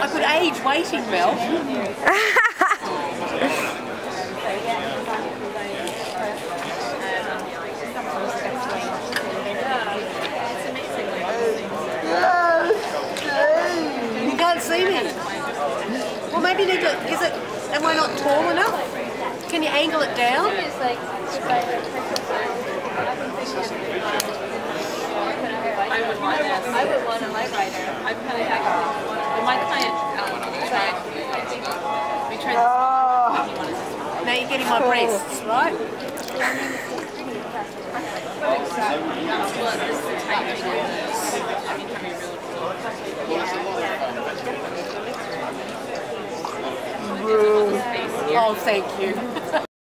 I could age waiting, Mel. You can't see me. Well, maybe you need to, is it, am I not tall enough? Can you angle it down? I would want a light rider. I'm kind of actually want my client outside. We try to see. Now you're getting my breasts, right? Oh, thank you.